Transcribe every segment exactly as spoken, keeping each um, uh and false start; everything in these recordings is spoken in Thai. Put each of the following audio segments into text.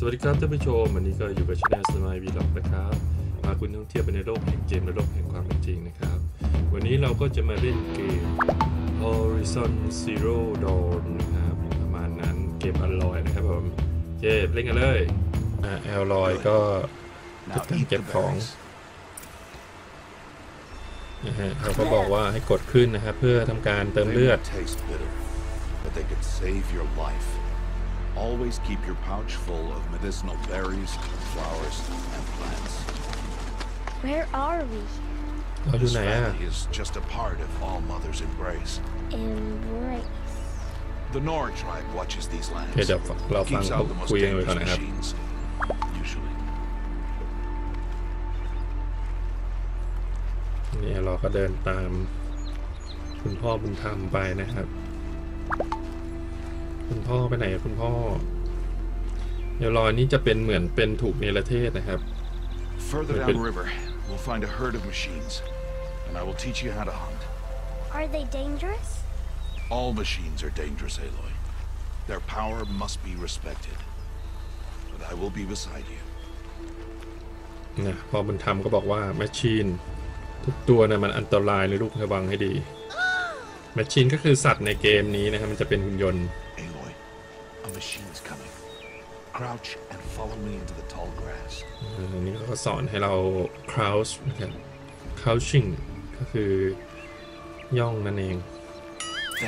สวัสดีครับท่านผู้ชมวันนี้ก็อยู่กับช่องสมัยวีล็อกนะครับพาคุณท่องเที่ยวไปในโลกแห่งเกมและโลกแห่งความเป็นจริงนะครับวันนี้เราก็จะมาเล่นเกม Horizon Zero Dawn นะครับประมาณนั้นเกม Aloy นะครับผมเจ็บเล่นกันเลยอ่า Aloy ก็เก็บของนะฮะเขาก็บอกว่าให้กดขึ้นนะครับเพื่อทำการเติมเลือด Always keep your pouch full of medicinal berries, flowers, and plants. Where are we? This family is just a part of All Mother's embrace. Embrace. The Norg tribe watches these lands. Keeps out the most dangerous machines, usually. นี่เราก็เดินตามคุณพ่อบุญธรรมไปนะครับคุณพ่อไปไหนคุณพ่อเอลลอยนี้จะเป็นเหมือนเป็นถูกเนรเทศนะครับเป็นนะพ่อบุญธรรมก็บอกว่าแมชชีนทุกตัวนะมันอันตรายเลยลูกระวังให้ดีแมชชีนก็คือสัตว์ในเกมนี้นะครับมันจะเป็นหุ่นยนต์อันนี้ก็สอนให้เรา crouch นะครับ crouching ก็คือย่องนั่นเองอย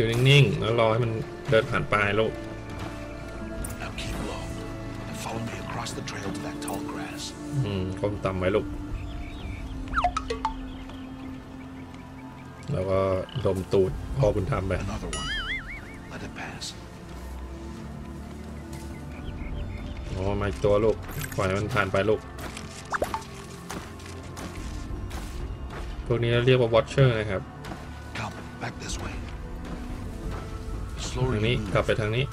ู่นิ่งๆแล้วรอให้มันเดินผ่านไปลูกก้มต่ำไว้ลูกแล้วก็ดมตูดพ่อบุญธรรมไปโอ้มาอีกตัวลูกปล่อยมันผ่านไปลูกพวกนี้เรียกว่าวอชเชอร์นะครับทางนี้กลับไปทางนี้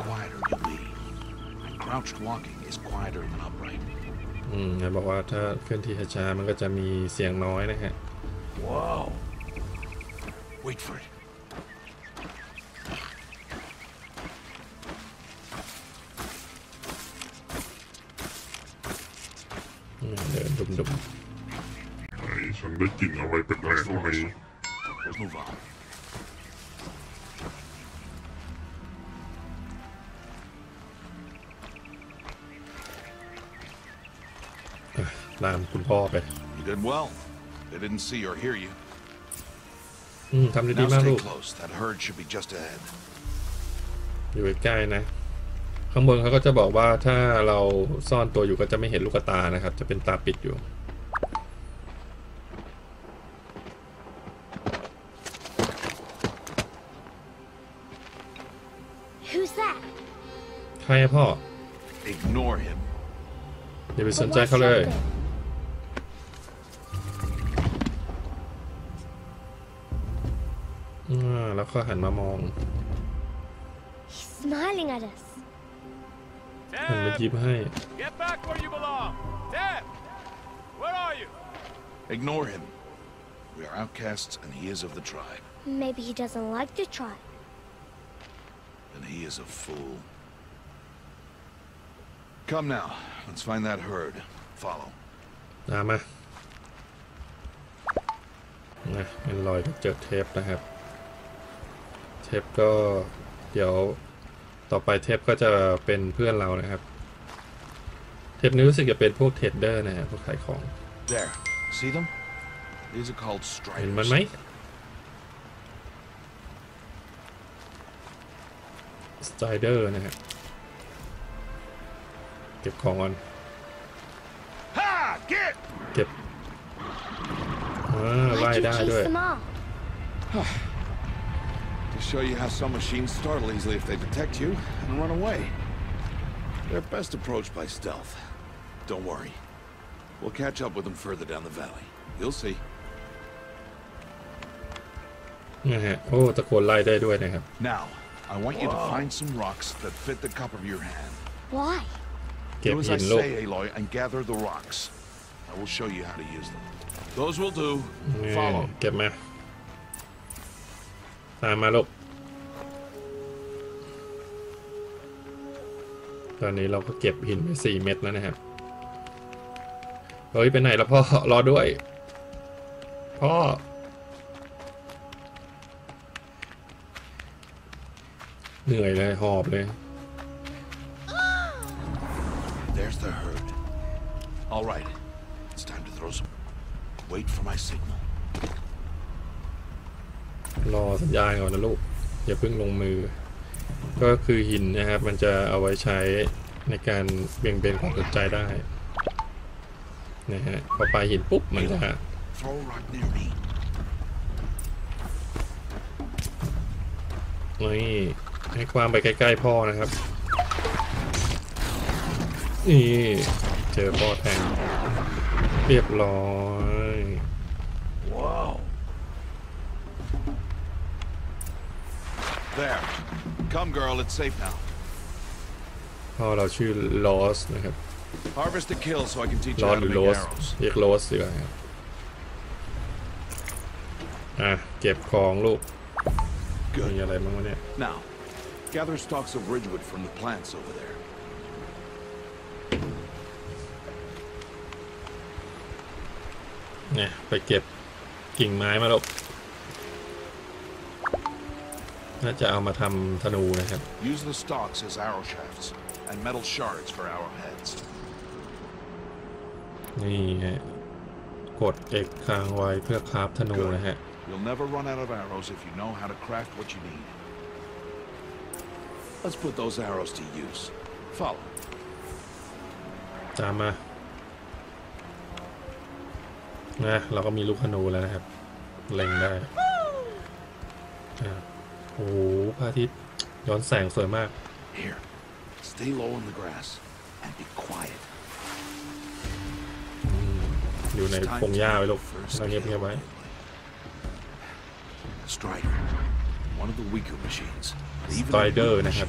อืมบอกว่าถ้าเคลื่อนที่ช้าๆมันก็จะมีเสียงน้อยนะฮะเดินดุมๆฉันได้กลิ่นอะไรแปลกๆตรงนี้ตามคุณพ่อไปอืมทำได้ดีมากลูกอยู่ใกล้ๆนะข้างบนเขาก็จะบอกว่าถ้าเราซ่อนตัวอยู่ก็จะไม่เห็นลูกตานะครับจะเป็นตาปิดอยู่ใครพ่ออย่าไปสนใจเขาเลยแล้วก็หันมามองหันมายิ้มให้ Get back where you belong. Teb, where are you? Ignore him. We are outcasts, and he is of the tribe. Maybe he doesn't like the tribe. And he is a fool. Come now. Let's find that herd. Follow. มามานะเป็นรอยเจอเทปนะครับเทปก็เดี๋ยวต่อไปเทปก็จะเป็นเพื่อนเรานะครับเทปนี้รู้สึกจะเป็นพวกเทรดเดอร์นะฮะพวกขายของเห็นมันไหมสไตรเดอร์นะฮะเก็บของก่อนเก็บไล่ได้ด้วยTo show you how some machines startle easily if they detect you and run away. They're best approached by stealth. Don't worry. We'll catch up with them further down the valley. You'll see. นะฮะ โอ้ ตะโกนไล่ได้ด้วยนะครับ Now, I want you to find some rocks that fit the cup of your hand. Why? Do as I say, Aloy, and gather the rocks. I will show you how to use them. Those will do. Follow. Get me. I'm a look. ตอนนี้เราก็เก็บหินไปสี่เม็ดแล้วนะครับเฮ้ยไปไหนแล้วพ่อรอด้วยพ่อเหนื่อยเลยหอบเลย There's the herd. All right, it's time to throw some. Wait for my signal. รอสัญญาณก่อนนะลูกอย่าเพิ่งลงมือก็คือหินนะครับมันจะเอาไว้ใช้ในการเบี่ยงเบนความสนใจได้นะฮะพอปลายหินปุ๊บมันจะนี่ให้ความไปใกล้ๆพ่อนะครับนี่เจอพ่อแทงเรียบร้อยว้าว There Come, girl. It's safe now. Oh, our name Loss. Harvest the kill so I can teach you how to make arrows. Loss. Loss. Loss. Ah, get Kong, look. Good. Now, gather stalks of Bridgewood from the plants over there. Yeah, I get King Mai, my look.น่าจะเอามาทำธนูนะครับนี่ฮะกด X ค้างไว้เพื่อคราฟธนูนะฮะตามมานะเราก็มีลูกธนูแล้วนะครับเล็งได้โอ้โหพระอาทิตย์ย้อนแสงสวยมากอยู่ในพงหญ้าไว้ลูกเราเงียบเงียบไว้สไตร์เดอร์นะครับ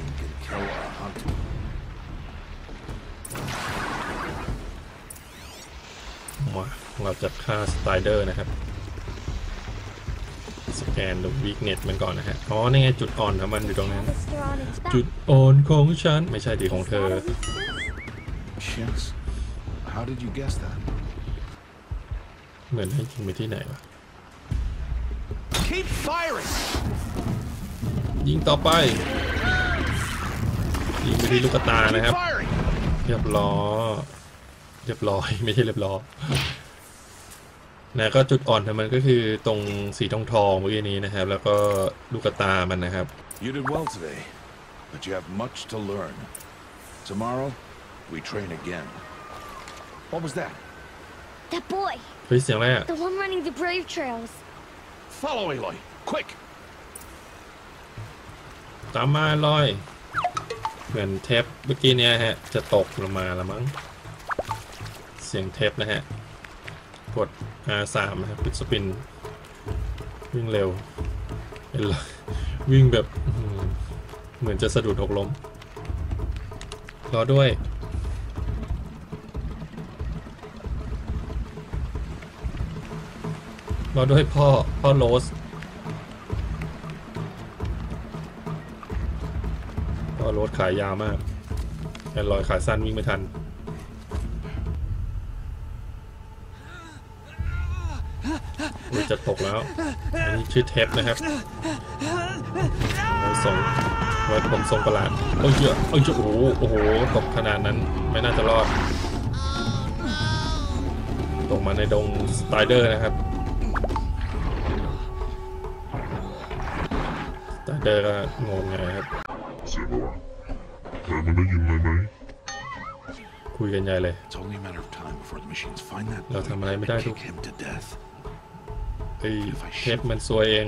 มาเราจัดฆ่าสไตร์เดอร์นะครับสแกนดูวีคเน็ตมันก่อนนะฮะอ๋อนี่ไงจุดอ่อนของมันอยู่ตรงนั้นจุดอ่อนของฉันไม่ใช่ดีของเธอเหมือนให้ยิงไปที่ไหนวะยิงต่อไปยิงไปที่ลูกตานะครับเรียบร้อยเรียบร้อยไม่ใช่เรียบร้อยนะก็จุดอ่อนของมันก็คือตรงสีทองทองเมื่อกี้นี้นะครับแล้วก็ลูกตามันนะครับ You did well today, but you have much to learn. Tomorrow, we train again. What was that? That boy. เฮ้ยเสียงอะไรอ่ะ The one running the brave trails. Follow Aloy, quick. ตามมาลอยเหมือนเทปเมื่อกี้เนี้ยฮะจะตกลงมาละมั้งเสียงเทปนะฮะกด อาร์ สาม นะครับปิดสปินวิ่งเร็ววิ่งแบบเหมือนจะสะดุดหกล้มรอด้วยรอด้วยพ่อพ่อโรสพ่อโรสขายยาวมากแอนลอยขายสั้นวิ่งไม่ทันจะตกแล้วอันนี้ชื่อเทปนะครับไว้ส่งไว้ผมส่งประหลาดโอ้ยเยอะโอ้ยเยอะโอ้โหโอ้โหตกขนาดนั้นไม่น่าจะรอดตกมาในดงสไตเดอร์นะครับสไตเดอร์ก็งงไงครับเสียงอะไรเธอมันได้ยินไหมไหมคุยกันใหญ่เลยเราทำอะไรไม่ได้ทุกเทปมันซวยเอง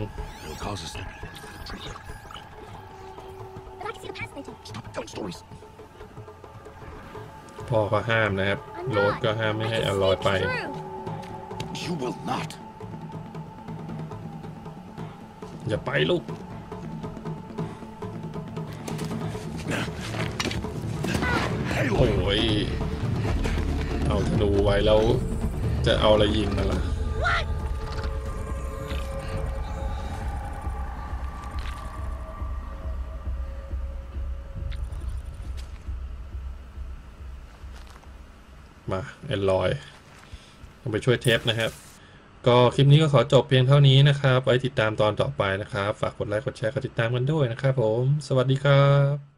พ่อก็ห้ามนะครับโรสก็ห้ามไม่ให้อลอยไปอย่าไปลูก โอ้ยเอาธนูไว้แล้วจะเอาอะไรยิงมันล่ะมาเอลลอยไปช่วยเทปนะครับก็คลิปนี้ก็ขอจบเพียงเท่านี้นะครับไว้ติดตามตอนต่อไปนะครับฝากกดไลค์กดแชร์กดติดตามกันด้วยนะครับผมสวัสดีครับ